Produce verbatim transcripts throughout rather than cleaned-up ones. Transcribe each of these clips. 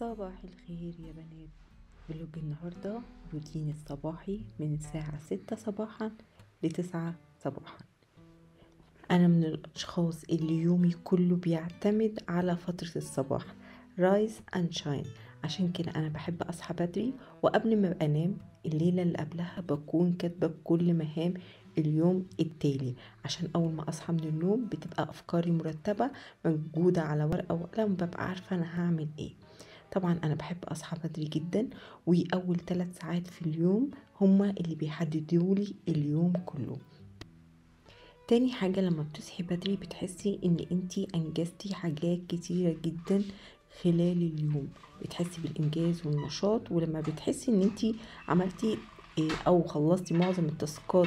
صباح الخير يا بنات. فلوج النهاردة روتين الصباحي من الساعة ستة صباحا لتسعة صباحا. أنا من الأشخاص اللي يومي كله بيعتمد على فترة الصباح رايز اند شاين، عشان كده أنا بحب أصحى بدري، وقبل ما أنام الليلة اللي قبلها بكون كاتبة كل مهام اليوم التالي، عشان أول ما أصحى من النوم بتبقى أفكاري مرتبة موجودة على ورقة وقلم، ببقى عارفة أنا هعمل إيه. طبعا أنا بحب أصحى بدري جدا، وأول ثلاث ساعات في اليوم هما اللي بيحددولي اليوم كله. تاني حاجة، لما بتصحي بدري بتحسي إن أنتي أنجزتي حاجات كتيرة جدا خلال اليوم، بتحسي بالإنجاز والنشاط، ولما بتحسي إن أنتي عملتي او خلصتي معظم التاسكات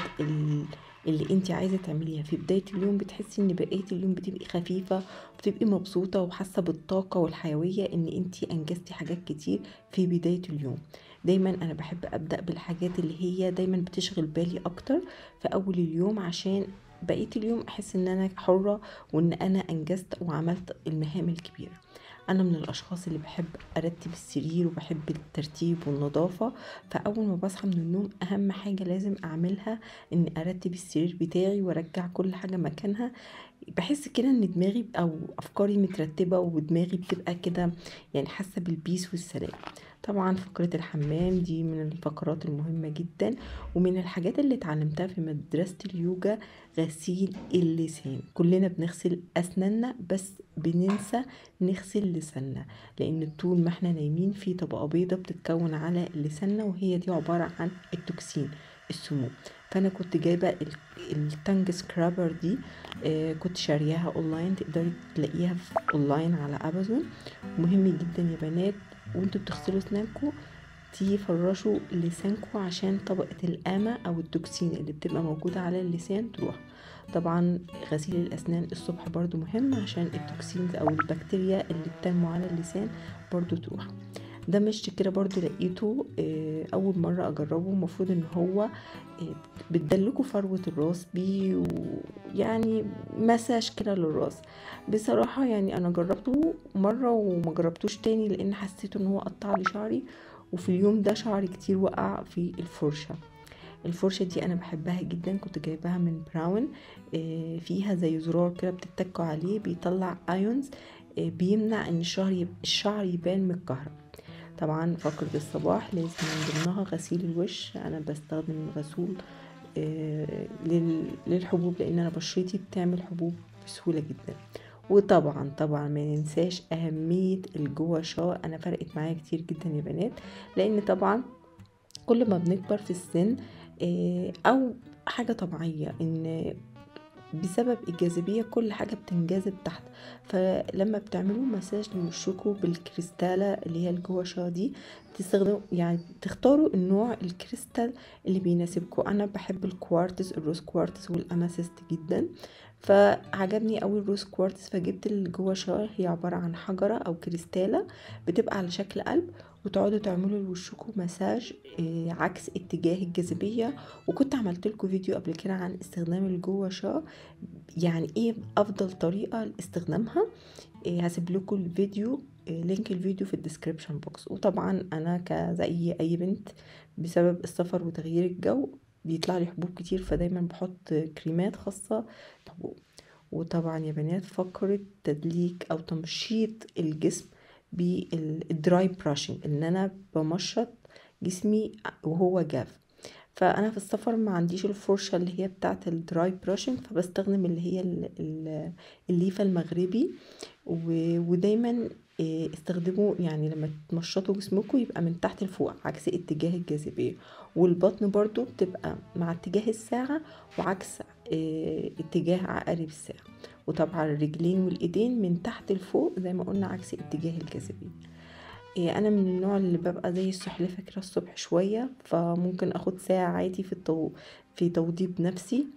اللي انت عايزه تعمليها في بدايه اليوم، بتحسي ان بقيه اليوم بتبقي خفيفه، بتبقي مبسوطه وحاسه بالطاقه والحيويه ان انت انجزتي حاجات كتير في بدايه اليوم. دايما انا بحب ابدا بالحاجات اللي هي دايما بتشغل بالي اكتر في اول اليوم، عشان بقيه اليوم احس ان انا حره وان انا انجزت وعملت المهام الكبيره. انا من الاشخاص اللي بحب ارتب السرير وبحب الترتيب والنظافه، فاول ما بصحى من النوم اهم حاجه لازم اعملها ان ارتب السرير بتاعي وارجع كل حاجه مكانها. بحس كده ان دماغي او افكاري مترتبه، ودماغي بتبقى كده يعني حاسه بالبيس والسلام. طبعا فقره الحمام دي من الفقرات المهمه جدا، ومن الحاجات اللي اتعلمتها في مدرسه اليوجا غسيل اللسان. كلنا بنغسل اسناننا بس بننسى نغسل لساننا، لان طول ما احنا نايمين في طبقه بيضه بتتكون على لساننا، وهي دي عباره عن التوكسين السموم. فانا كنت جايبه التانج سكرابر دي، آه كنت شارياها اونلاين، تقدري تلاقيها في اونلاين على امازون. مهم جدا يا بنات وانتوا بتغسلوا اسنانكم تفرشوا لسانكم، عشان طبقه القامه او التوكسين اللي بتبقى موجوده على اللسان تروح. طبعا غسيل الاسنان الصبح برضو مهم، عشان التوكسينز او البكتيريا اللي بتنمو على اللسان برضو تروح. ده مش كده برضو لقيته اه اول مره اجربه، المفروض ان هو اه بتدلكوا فروه الراس بيه، ويعني مساج كده للراس. بصراحه يعني انا جربته مره وما جربتوش تاني، لان حسيت ان هو قطع لي شعري، وفي اليوم ده شعري كتير وقع في الفرشه. الفرشه دي انا بحبها جدا، كنت جايباها من براون، اه فيها زي زرار كده بتتكوا عليه بيطلع ايونز، اه بيمنع ان الشعر الشعر يبان متكهرب. طبعا فقرة الصباح لازم من ضمنها غسيل الوش. انا بستخدم غسول آه للحبوب، لان انا بشرتي بتعمل حبوب بسهولة جدا. وطبعا طبعا ما ننساش اهمية الجواشة، انا فرقت معايا كتير جدا يا بنات، لان طبعا كل ما بنكبر في السن آه او حاجة طبيعية ان بسبب الجاذبية كل حاجة بتنجذب تحت. فلما بتعملوا مساج لمشكوا بالكريستالة اللي هي الجواشة دي، تستخدموا يعني تختاروا النوع الكريستال اللي بيناسبكوا. انا بحب الكوارتز، الروز كوارتز والاماسيست جدا، فعجبني قوي الروز كوارتز، فجبت الجواشة. هي عبارة عن حجرة او كريستالة بتبقى على شكل قلب، وتقعدوا تعملوا لوشكوا مساج عكس اتجاه الجاذبيه. وكنت عملت لكم فيديو قبل كده عن استخدام الجواشة، يعني ايه افضل طريقه لاستخدامها. هسيب لكم الفيديو، لينك الفيديو في الديسكريبشن بوكس. وطبعا انا كزي اي بنت بسبب السفر وتغيير الجو بيطلع لي حبوب كتير، فدايما بحط كريمات خاصه بالحبوب. وطبعا يا بنات فقره تدليك او تمشيط الجسم بالدراي براشنج، ان انا بمشط جسمي وهو جاف. فانا في السفر ما عنديش الفرشه اللي هي بتاعه الدراي براشنج، فبستخدم اللي هي الليفه المغربي. ودايما استخدموا يعني لما تمشطوا جسمكم يبقى من تحت لفوق عكس اتجاه الجاذبيه، والبطن برضو بتبقى مع اتجاه الساعه وعكس اتجاه عقارب الساعه. وطبعا الرجلين والايدين من تحت لفوق زي ما قلنا عكس اتجاه الجاذبيه. انا من النوع اللي ببقى زي السحلفه كده الصبح شويه، فممكن اخد ساعه عادي في التو... في توضيب نفسي.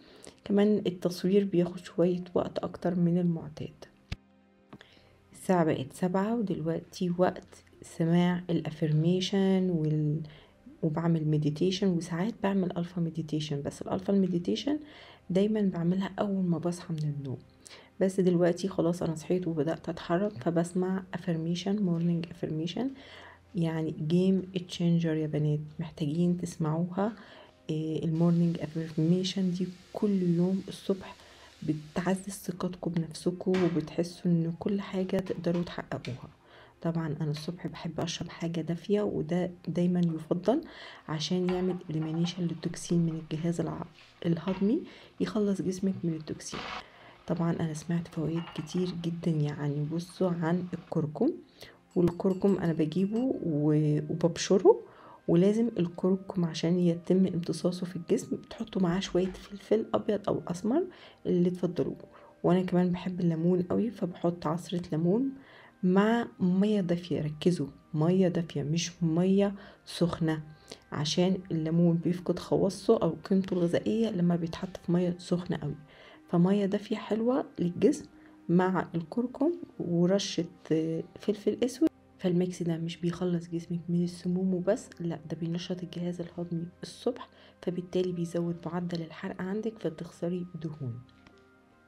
كمان التصوير بياخد شويه وقت اكتر من المعتاد. الساعه بقت سبعة ودلوقتي وقت سماع الافرميشن وال... وبعمل مديتيشن، وساعات بعمل الفا مديتيشن، بس الالفا المديتيشن دايما بعملها اول ما بصحى من النوم. بس دلوقتي خلاص انا صحيت وبدات اتحرك، فبسمع افرميشن، مورنينج افرميشن، يعني جيم تشينجر يا بنات، محتاجين تسمعوها. المورنينج افرميشن دي كل يوم الصبح بتعزز ثقتكم بنفسكم وبتحسوا ان كل حاجه تقدروا تحققوها. طبعا انا الصبح بحب اشرب حاجه دافيه، وده دايما يفضل عشان يعمل اليمينيشن للتوكسين من الجهاز الهضمي، يخلص جسمك من التوكسين. طبعا انا سمعت فوائد كتير جدا، يعني بصوا عن الكركم، والكركم انا بجيبه وببشره، ولازم الكركم عشان يتم امتصاصه في الجسم تحطوا معاه شويه فلفل ابيض او اسمر اللي تفضلوه. وانا كمان بحب الليمون قوي، فبحط عصره ليمون مع ميه دافيه. ركزوا، ميه دافيه مش ميه سخنه، عشان الليمون بيفقد خواصه او قيمته الغذائيه لما بيتحط في ميه سخنه قوي. فميه دافيه حلوه للجسم مع الكركم ورشه فلفل اسود. فالميكس ده مش بيخلص جسمك من السموم وبس، لا ده بينشط الجهاز الهضمي الصبح، فبالتالي بيزود معدل الحرق عندك فتخسري دهون.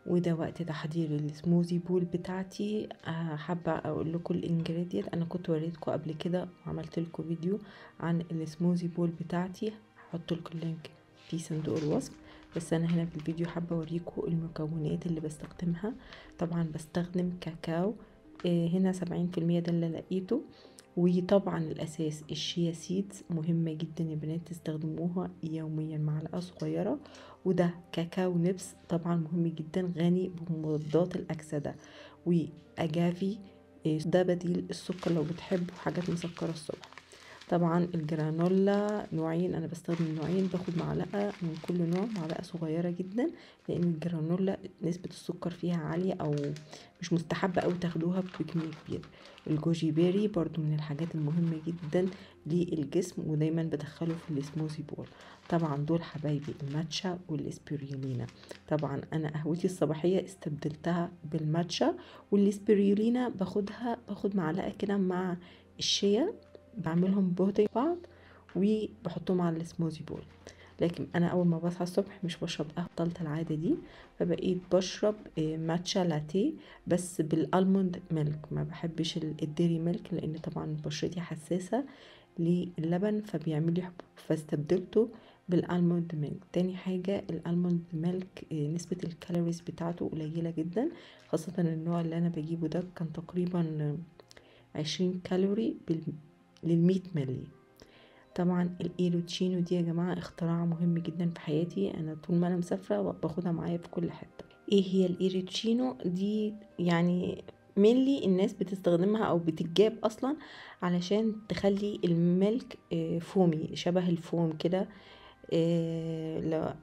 وده وقت تحضير السموزي بول بتاعتي. حابه اقول لكم الانجريدينت، انا كنت وريتكم قبل كده وعملت لكم فيديو عن السموزي بول بتاعتي، هحط لكم اللينك في صندوق الوصف، بس انا هنا في الفيديو حابه اوريكم المكونات اللي بستخدمها. طبعا بستخدم كاكاو، هنا سبعين في المية ده اللي لقيته، وطبعا الاساس الشيا سيدز، مهمه جدا يا بنات تستخدموها يوميا، معلقه صغيره. وده كاكاو نبس، طبعا مهم جدا، غني بمضادات الاكسده. واجافي ده بديل السكر لو بتحبوا حاجات مسكره الصبح. طبعا الجرانولا نوعين، انا بستخدم نوعين، باخد معلقه من كل نوع، معلقه صغيره جدا، لان الجرانولا نسبه السكر فيها عاليه او مش مستحبه او تاخدوها بكميه كبيره. الجوجي بيري برضو من الحاجات المهمه جدا للجسم، ودايما بدخله في السموزي بول. طبعا دول حبايبي الماتشا والاسبريولينا، طبعا انا قهوتي الصباحيه استبدلتها بالماتشا، والاسبريولينا باخدها باخد معلقه كده مع الشيا، بعملهم بهدي بعض وبحطهم على السموزي بول. لكن انا اول ما بصحى الصبح مش بشرب قهوه، بطلت العاده دي، فبقيت بشرب ماتشا لاتيه بس بالالموند ميلك، ما بحبش الديري ميلك لان طبعا بشرتي حساسه للبن فبيعمل لي حبوب، فاستبدلته بالالموند ميلك. تاني حاجه الالموند ميلك نسبه الكالوريز بتاعته قليله جدا، خاصه النوع اللي انا بجيبه ده كان تقريبا عشرين كالوري بال للمية ملي. طبعا الايروتشينو دي يا جماعه اختراع مهم جدا في حياتي، انا طول ما انا مسافره باخدها معايا في كل حته. ايه هي الايروتشينو دي؟ يعني ملي الناس بتستخدمها او بتتجاب اصلا علشان تخلي الملك فومي، شبه الفوم كده،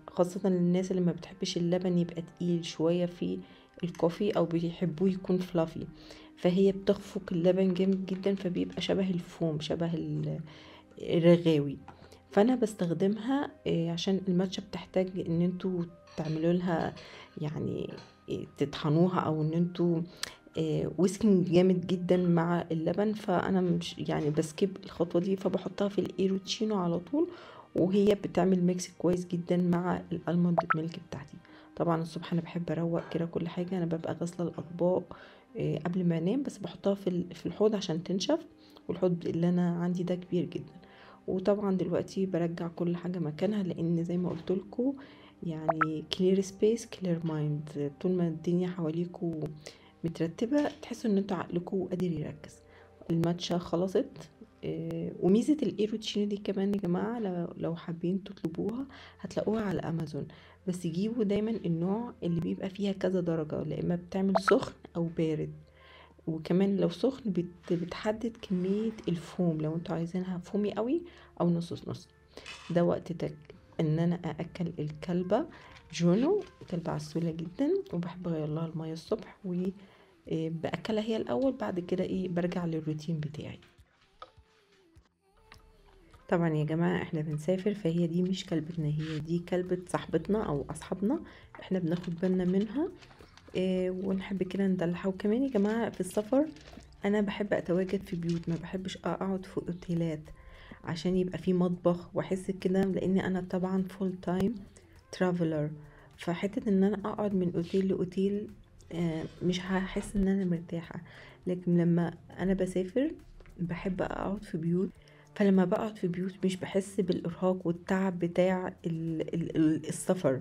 خاصه للناس اللي ما بتحبش اللبن يبقى تقيل شويه في الكوفي او بيحبوه يكون فلافي، فهي بتخفق اللبن جامد جدا فبيبقى شبه الفوم، شبه الرغاوي. فانا بستخدمها عشان الماتشا بتحتاج ان انتوا تعملوا لها يعني تطحنوها، او ان انتوا ويسكينج جامد جدا مع اللبن، فانا مش يعني بسكيب الخطوه دي، فبحطها في الايروتشينو على طول، وهي بتعمل ميكس كويس جدا مع الالموند ميلك بتاعتي. طبعا الصبح انا بحب اروق كده كل حاجه، انا ببقى غاسله الاطباق قبل ما انام، بس بحطها في في الحوض عشان تنشف، والحوض اللي انا عندي ده كبير جدا. وطبعا دلوقتي برجع كل حاجه مكانها، لان زي ما قلت لكم يعني كلير سبيس كلير مايند، طول ما الدنيا حواليكم مترتبه تحسوا ان انتوا عقلكم قادر يركز. الماتشا خلصت. وميزه الايروتشينو دي كمان يا جماعه لو حابين تطلبوها هتلاقوها على امازون، بس جيبوا دايما النوع اللي بيبقى فيها كذا درجه، لا اما بتعمل سخن او بارد، وكمان لو سخن بتحدد كميه الفوم، لو انتوا عايزينها فومي قوي او نص نص. ده وقت تك ان انا ااكل الكلبه جونو، كلبه عسوله جدا وبحب اغير لها الميه الصبح، وباكلها هي الاول، بعد كده ايه برجع للروتين بتاعي. طبعا يا جماعه احنا بنسافر، فهي دي مش كلبتنا، هي دي كلبه صاحبتنا او اصحابنا، احنا بناخد بالنا منها اه ونحب كده ندلعها. وكمان يا جماعه في السفر انا بحب اتواجد في بيوت، ما بحبش اقعد في اوتيلات، عشان يبقى في مطبخ واحس كده، لان انا طبعا فول تايم ترافلر، فحته ان انا اقعد من اوتيل لاوتيل مش هحس ان انا مرتاحة. لكن لما انا بسافر بحب اقعد في بيوت، فلما بقعد في بيوت مش بحس بالارهاق والتعب بتاع ال- ال- ال- السفر،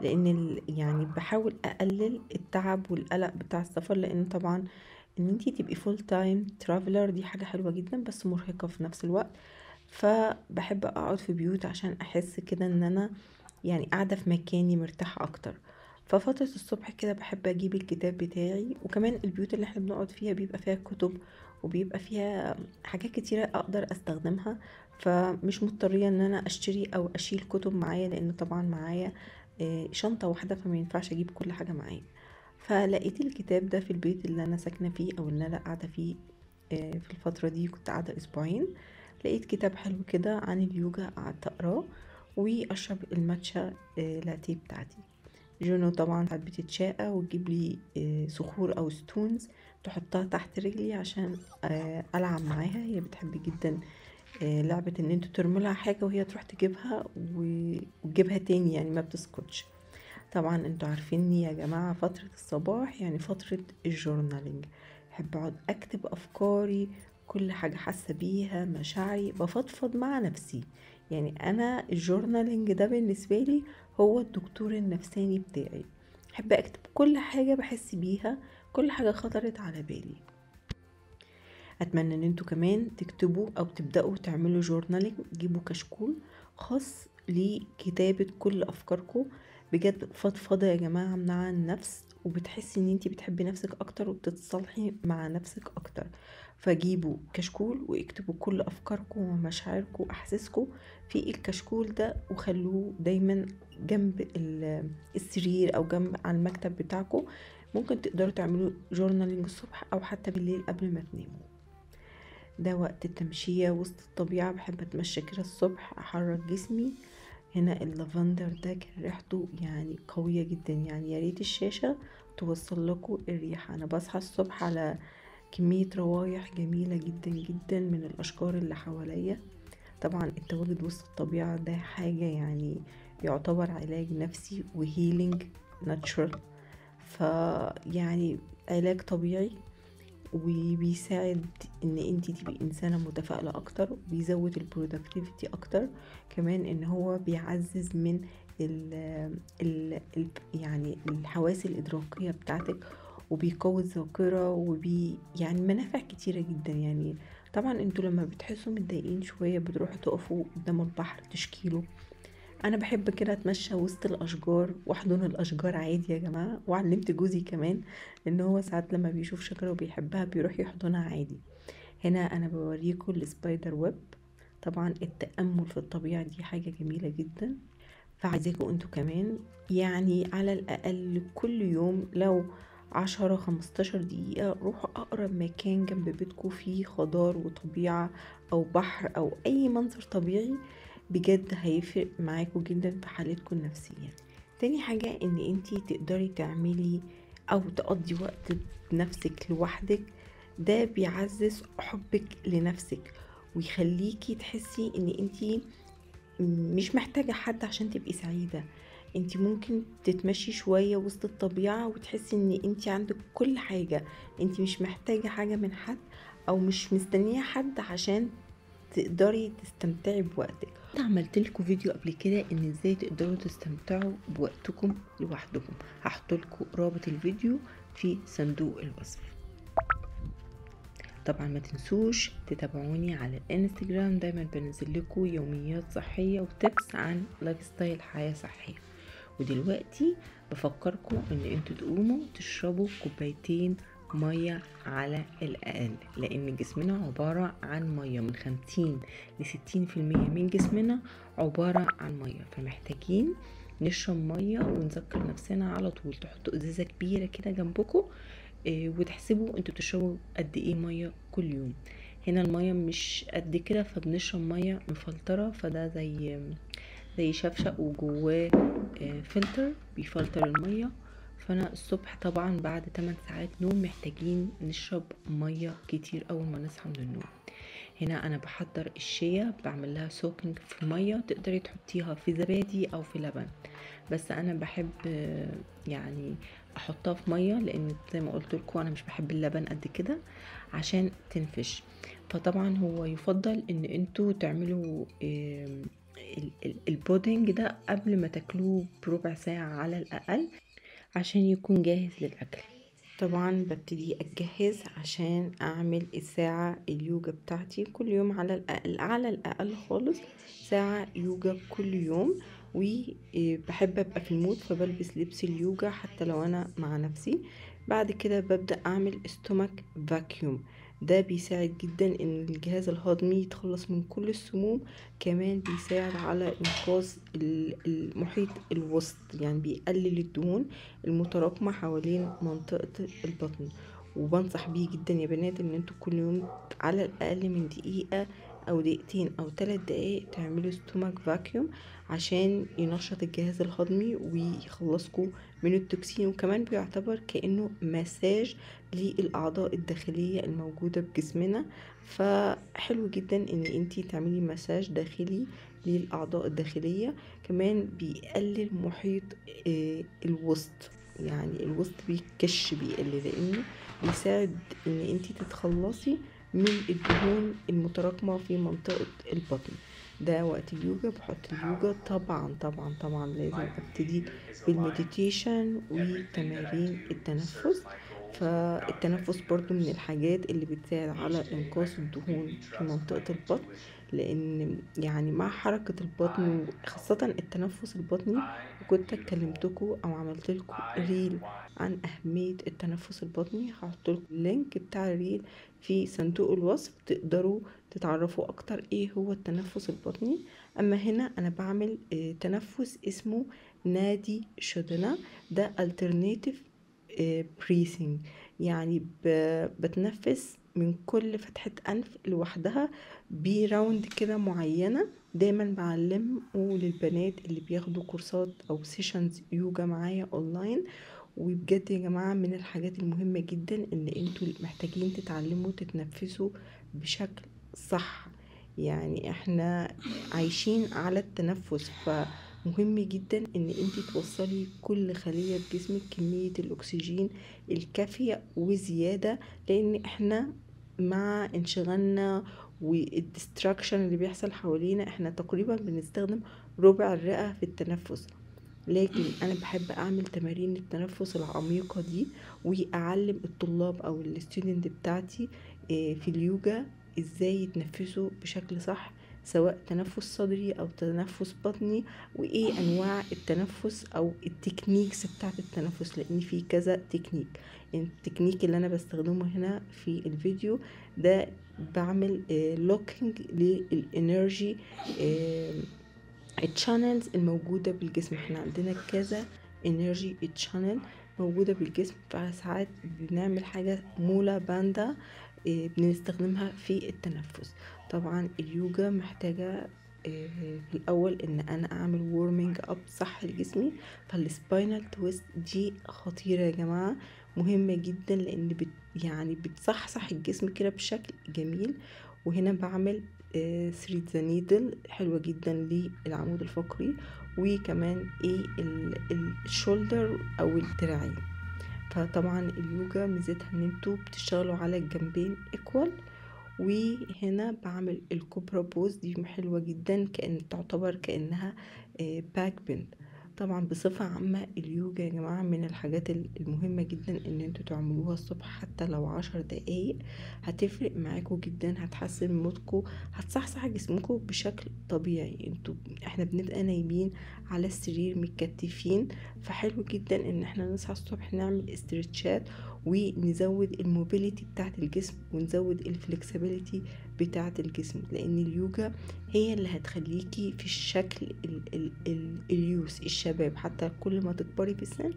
لان ال- يعني بحاول اقلل التعب والقلق بتاع السفر. لان طبعا ان انتي تبقي فول تايم ترافلر دي حاجة حلوة جدا بس مرهقة في نفس الوقت. فبحب اقعد في بيوت عشان احس كده ان انا يعني قاعدة في مكاني مرتاحة اكتر. ففترة الصبح كده بحب اجيب الكتاب بتاعي، وكمان البيوت اللي احنا بنقعد فيها بيبقى فيها كتب وبيبقى فيها حاجات كتيرة اقدر استخدمها، فمش مضطرية ان انا اشتري او اشيل كتب معايا، لان طبعا معايا آه، شنطة واحدة فما ينفعش اجيب كل حاجة معايا. فلقيت الكتاب ده في البيت اللي انا ساكنة فيه او اللي انا قاعدة فيه آه، في الفترة دي. كنت قاعدة اسبوعين، لقيت كتاب حلو كده عن اليوجا، قعدت اقراه واشرب الماتشا آه، لاتيه بتاعتي. جونو طبعا ساعات بتتشاقى وتجيب لي آه، صخور او ستونز تحطها تحت رجلي عشان آه، العب معاها. هي بتحب جدا آه، لعبة ان انتوا ترموا لها حاجة وهي تروح تجيبها و- وتجيبها تاني، يعني ما بتسكتش. طبعا انتوا عارفيني يا جماعة، فترة الصباح يعني فترة الجورنالينج، بحب اقعد اكتب افكاري، كل حاجة حاسة بيها، مشاعري، بفضفض مع نفسي. يعني انا الجورنالينج ده بالنسبة لي هو الدكتور النفساني بتاعي، بحب اكتب كل حاجة بحس بيها، كل حاجة خطرت على بالي. اتمنى ان انتوا كمان تكتبوا او تبداوا تعملوا جورنالينج، جيبوا كشكول خاص لكتابة كل افكاركم. بجد فضفضة يا جماعة مع النفس، وبتحسي ان انتي بتحبي نفسك اكتر وبتتصالحي مع نفسك اكتر. فجيبوا كشكول واكتبوا كل افكاركم ومشاعركم واحاسيسكم في الكشكول ده، وخلوه دايما جنب ال- السرير او جنب على المكتب بتاعكم. ممكن تقدروا تعملوا جورنالينج الصبح او حتى بالليل قبل ما تناموا، ده وقت التمشية وسط الطبيعة. بحب أتمشى كده الصبح أحرك جسمي. هنا اللافندر ده كان ريحته يعني قوية جدا، يعني يا ريت الشاشة توصل لكم الريحة. أنا بصحى الصبح على كمية روايح جميلة جدا جدا من الأشجار اللي حواليا. طبعا التواجد وسط الطبيعة ده حاجة يعني يعتبر علاج نفسي وهيلينج ناتشورال، فيعني علاج طبيعي وبيساعد ان انتي تبقي انسانة متفائلة اكتر، وبيزود البرودكتيفيتي اكتر. كمان ان هو بيعزز من ال ال ال يعني الحواس الادراكية بتاعتك، وبيقوي الذاكرة، وبي يعني منافع كتيرة جدا. يعني طبعا انتوا لما بتحسوا متضايقين شوية بتروحوا تقفوا قدام البحر تشكيله. انا بحب كده اتمشى وسط الاشجار واحضن الاشجار عادي يا جماعه، وعلمت جوزي كمان ان هو ساعات لما بيشوف شجره وبيحبها بيروح يحضنها عادي. هنا انا بوريكم السبايدر ويب. طبعا التامل في الطبيعه دي حاجه جميله جدا، فعايزاكم انتوا كمان يعني على الاقل كل يوم لو عشرة خمستاشر دقيقة روحوا أقرب مكان جنب بيتكم فيه خضار وطبيعة أو بحر أو أي منظر طبيعي. بجد هيفرق معاكوا جدا في حالتكم النفسية. تاني حاجة ان انتي تقدري تعملي او تقضي وقت بنفسك لوحدك، ده بيعزز حبك لنفسك ويخليكي تحسي ان انتي مش محتاجة حد عشان تبقي سعيدة. انتي ممكن تتمشي شوية وسط الطبيعة وتحسي ان انتي عندك كل حاجة، انتي مش محتاجة حاجة من حد او مش مستنية حد عشان تقدري تستمتعي بوقتك. عملت لكم فيديو قبل كده ان ازاي تقدروا تستمتعوا بوقتكم لوحدكم، هحط لكم رابط الفيديو في صندوق الوصف. طبعا ما تنسوش تتابعوني على الانستجرام، دايما بنزل لكم يوميات صحيه وتبس عن لايف ستايل حياه صحيه. ودلوقتي بفكركم ان انتوا تقوموا تشربوا كوبايتين ميه على الاقل، لان جسمنا عباره عن ميه، من خمسين ل ستين في المية من جسمنا عباره عن ميه، فمحتاجين نشرب ميه ونذكر نفسنا على طول. تحطوا ازازه كبيره كده جنبكم وتحسبوا انتوا بتشربوا قد ايه ميه كل يوم. هنا الميه مش قد كده فبنشرب ميه مفلتره، فده زي زي شفشق وجواه فلتر بيفلتر الميه. فانا الصبح طبعا بعد تمن ساعات نوم محتاجين نشرب ميه كتير اول ما نصحى من النوم. هنا انا بحضر الشيا، بعمل لها سوكينج في ميه، تقدري تحطيها في زبادي او في لبن، بس انا بحب يعني احطها في ميه لان زي ما قلت لكم انا مش بحب اللبن قد كده عشان تنفش. فطبعا هو يفضل ان انتوا تعملوا البودنج ده قبل ما تاكلوه بربع ساعه على الاقل عشان يكون جاهز للاكل. طبعا ببتدي اجهز عشان اعمل الساعه اليوجا بتاعتي كل يوم على الاقل، على الاقل خالص ساعه يوجا كل يوم، وبحب ابقى في المود فبلبس لبس اليوجا حتى لو انا مع نفسي. بعد كده ببدا اعمل استومك فاكيوم، ده بيساعد جدا ان الجهاز الهضمي يتخلص من كل السموم، كمان بيساعد على انقاذ المحيط الوسط، يعني بيقلل الدهون المتراكمه حوالين منطقه البطن. وبنصح بيه جدا يا بنات ان انتوا كل يوم على الاقل من دقيقه او دقيقتين او ثلاث دقائق تعملوا ستومك فاكيوم عشان ينشط الجهاز الهضمي ويخلصكم من التوكسين، وكمان بيعتبر كأنه مساج للاعضاء الداخليه الموجوده بجسمنا، فحلو جدا ان انتي تعملي مساج داخلي للاعضاء الداخليه. كمان بيقلل محيط الوسط، يعني الوسط بيكش بيقل لانه بيساعد ان انتي تتخلصي من الدهون المتراكمه في منطقه البطن. ده وقت اليوجا بحط اليوجا. طبعا طبعا طبعا لازم ابتدي بالمديتيشن وتمارين التنفس، فالتنفس برضو من الحاجات اللي بتساعد على انقاص الدهون في منطقه البطن، لان يعني مع حركه البطن خاصه التنفس البطني، كنت اتكلمتكم او عملت لكم ريل عن اهميه التنفس البطني، هحط لكم اللينك بتاع الريل في صندوق الوصف تقدروا تتعرفوا اكتر ايه هو التنفس البطني. اما هنا انا بعمل تنفس اسمه نادي شودنا، ده alternative breathing، يعني بتنفس من كل فتحة انف لوحدها براوند كده معينة. دايما بعلمه للبنات اللي بياخدوا كورسات او سيشنز يوجا معايا اونلاين، وبجد يا جماعة من الحاجات المهمة جدا ان انتوا محتاجين تتعلموا تتنفسوا بشكل صح، يعني احنا عايشين على التنفس، فمهم جدا ان انتي توصلي كل خلية في جسمك كمية الاكسجين الكافية وزيادة، لان احنا مع انشغالنا والديستراكشن اللي بيحصل حوالينا احنا تقريبا بنستخدم ربع الرئة في التنفس. لكن انا بحب اعمل تمارين التنفس العميقة دي واعلم الطلاب او الستودنت بتاعتي في اليوجا ازاي يتنفسوا بشكل صح، سواء تنفس صدري او تنفس بطني، وايه انواع التنفس او التكنيكس بتاعت التنفس، لان في كذا تكنيك. التكنيك اللي انا بستخدمه هنا في الفيديو ده بعمل لوكينج للانرجي التشانلز الموجودة بالجسم، احنا عندنا كذا انرجي التشانل موجودة بالجسم، فساعات بنعمل حاجة مولا باندا بنستخدمها في التنفس. طبعا اليوجا محتاجة في الاول ان انا اعمل وورمينج اب صح لجسمي، فالسباينال تويست دي خطيرة يا جماعة، مهمة جدا لان بت يعني بتصحصح الجسم كده بشكل جميل. وهنا بعمل ثريد ذا نيدل حلوة جدا للعمود الفقري وكمان ايه الشولدر او الدراعين. فطبعا اليوجا ميزتها ان انتوا بتشتغلوا على الجنبين ايكوال. وهنا بعمل الكوبرا بوز، دي حلوة جدا كأن تعتبر كأنها باك بند. طبعا بصفة عامة اليوجا يا جماعة من الحاجات المهمة جدا ان انتوا تعملوها الصبح حتى لو عشر دقايق، هتفرق معاكوا جدا، هتحسن مودكوا، هتصحصح جسمكوا بشكل طبيعي. انتوا احنا بنبقى نايمين على السرير متكتفين، فحلو جدا ان احنا نصحى الصبح نعمل استرتشات ونزود الموبيليتي بتاعت الجسم ونزود الفلكسبيليتي بتاعت الجسم، لان اليوجا هي اللي هتخليكي في الشكل ال ال ال اليوس الشباب حتى كل ما تكبري في السن،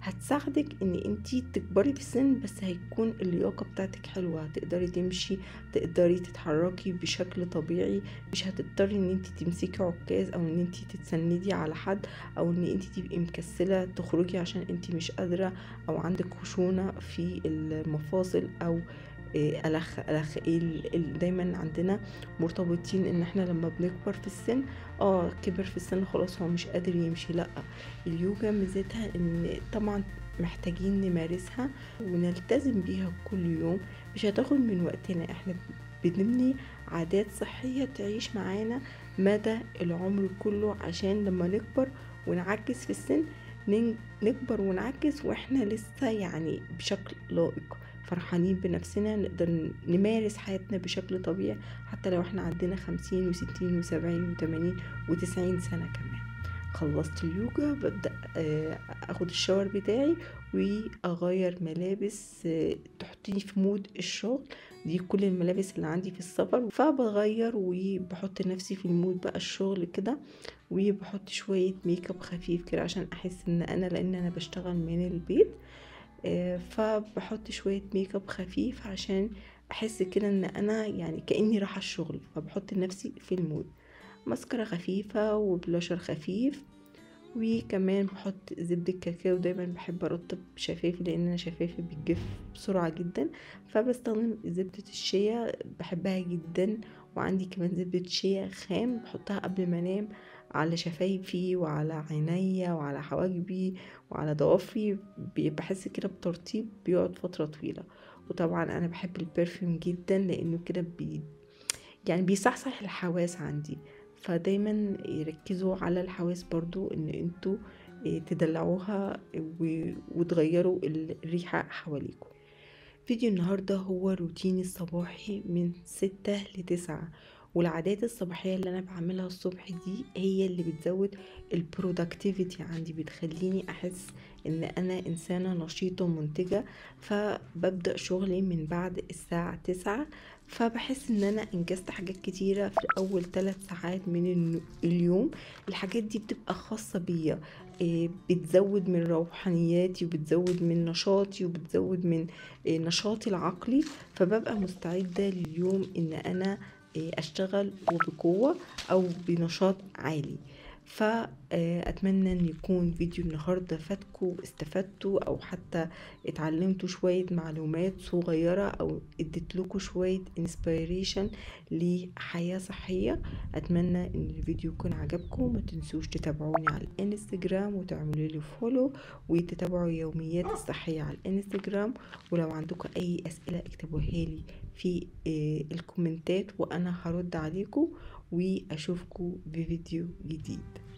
هتساعدك ان انتي تكبري في السن بس هيكون اللياقة بتاعتك حلوة، هتقدري تمشي، تقدري تتحركي بشكل طبيعي، مش هتضطري ان انتي تمسكي عكاز او ان انتي تتسندي على حد او ان انتي تبقي مكسلة تخرجي عشان انتي مش قادرة او عندك خشونة في المفاصل او ألخ ألخ إيه دايما عندنا مرتبطين إن إحنا لما بنكبر في السن، آه كبر في السن خلاص هو مش قادر يمشي. لأ، اليوجا ميزتها إن طبعا محتاجين نمارسها ونلتزم بيها كل يوم، مش هتاخد من وقتنا، إحنا بنبني عادات صحية تعيش معانا مدى العمر كله، عشان لما نكبر ونعجز في السن نكبر ونعجز وإحنا لسه يعني بشكل لائق فرحانين بنفسنا، نقدر نمارس حياتنا بشكل طبيعي حتى لو احنا عندنا خمسين وستين وسبعين وتمانين وتسعين سنة. كمان خلصت اليوجا ببدأ اخد الشاور بتاعي واغير ملابس تحطيني في مود الشغل، دي كل الملابس اللي عندي في السفر، فبغير وبحط نفسي في المود بقى الشغل كده، وبحط شوية ميك اب خفيف كده عشان احس ان انا، لان انا بشتغل من البيت، فبحط شوية ميك اب خفيف عشان احس كده ان انا يعني كأني رايحة الشغل، فبحط نفسي في المود. ماسكرة خفيفة وبلاشر خفيف، وكمان بحط زبدة كاكاو، دايما بحب ارطب شفايفي لان انا شفايفي بتجف بسرعة جدا، فبستخدم زبدة الشيا بحبها جدا، وعندي كمان زبدة شيا خام بحطها قبل ما انام على شفايفي وعلى عينيا وعلى حواجبي وعلى ضوافري، بحس كده بترطيب بيقعد فترة طويلة. وطبعا انا بحب البرفيوم جدا لانه كده بي يعني بيصحصح الحواس عندي، فدايما يركزوا على الحواس برضو ان انتوا تدلعوها وتغيروا الريحة حواليكم. فيديو النهاردة هو روتيني الصباحي من ستة لتسعة، والعادات الصباحية اللي انا بعملها الصبح دي هي اللي بتزود البرودكتيفيتي عندي، بتخليني احس ان انا انسانة نشيطة ومنتجة، فببدأ شغلي من بعد الساعة تسعة، فبحس ان انا انجزت حاجات كتيرة في اول ثلاث ساعات من اليوم. الحاجات دي بتبقى خاصة بيا، بتزود من روحانياتي وبتزود من نشاطي وبتزود من نشاطي العقلي، فببقى مستعدة لليوم ان انا اشتغل وبقوة او بنشاط عالي. فأتمنى ان يكون فيديو النهاردة فاتكو استفدتوا، او حتى اتعلمتوا شوية معلومات صغيرة، او اديت لكم شوية انسبيريشن لحياة صحية. اتمنى ان الفيديو يكون عجبكم، ما تنسوش تتابعوني على الانستجرام وتعملوا لي فولو وتتابعوا يوميات الصحية على الانستجرام، ولو عندكم اي اسئلة اكتبوها لي في الكومنتات وانا هرد عليكم، واشوفكم بفيديو جديد.